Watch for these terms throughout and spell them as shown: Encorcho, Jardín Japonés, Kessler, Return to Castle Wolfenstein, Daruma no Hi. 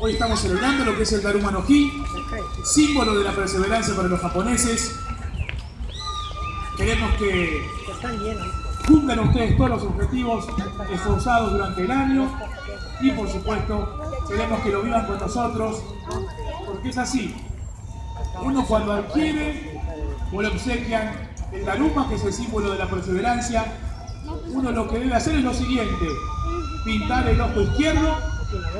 Hoy estamos celebrando lo que es el Daruma no Hi, símbolo de la perseverancia para los japoneses. Queremos que cumplan ustedes todos los objetivos esforzados durante el año y, por supuesto, queremos que lo vivan con nosotros, porque es así. Uno cuando adquiere o le obsequian el Daruma, que es el símbolo de la perseverancia, uno lo que debe hacer es lo siguiente: pintar el ojo izquierdo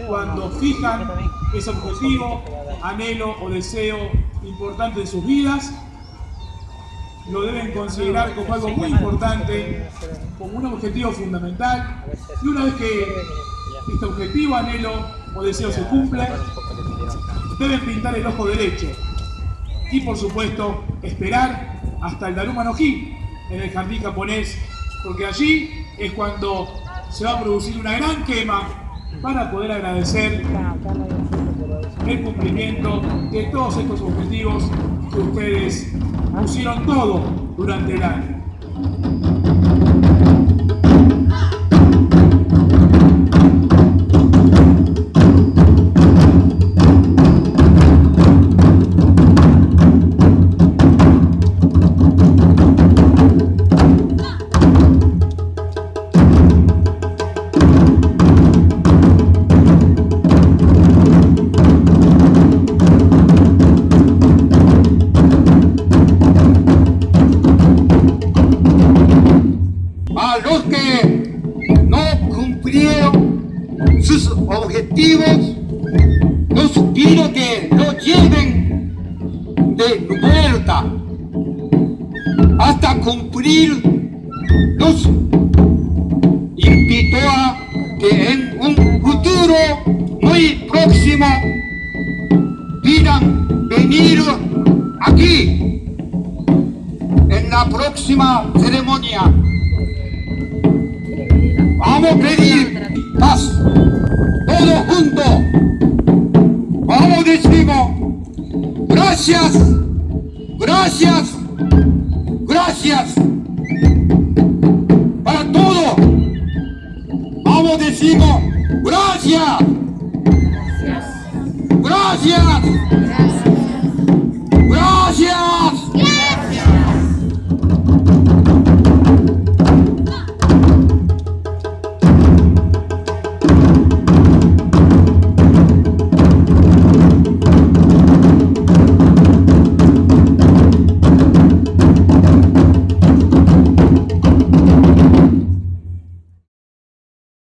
cuando fijan ese objetivo, anhelo o deseo importante en sus vidas. Lo deben considerar como algo muy importante, como un objetivo fundamental, y una vez que este objetivo, anhelo o deseo se cumple, deben pintar el ojo derecho y, por supuesto, esperar hasta el Daruma no Hi en el jardín japonés, porque allí es cuando se va a producir una gran quema para poder agradecer el cumplimiento de todos estos objetivos que ustedes pusieron todo durante el año. Sus objetivos, los sugiero que lo lleven de vuelta hasta cumplir los. Invito a que en un futuro muy próximo pidan venir aquí en la próxima ceremonia. Vamos a pedir paz, todos juntos. Vamos, decimos, gracias, gracias, gracias para todo. Vamos, decimos, gracias, gracias.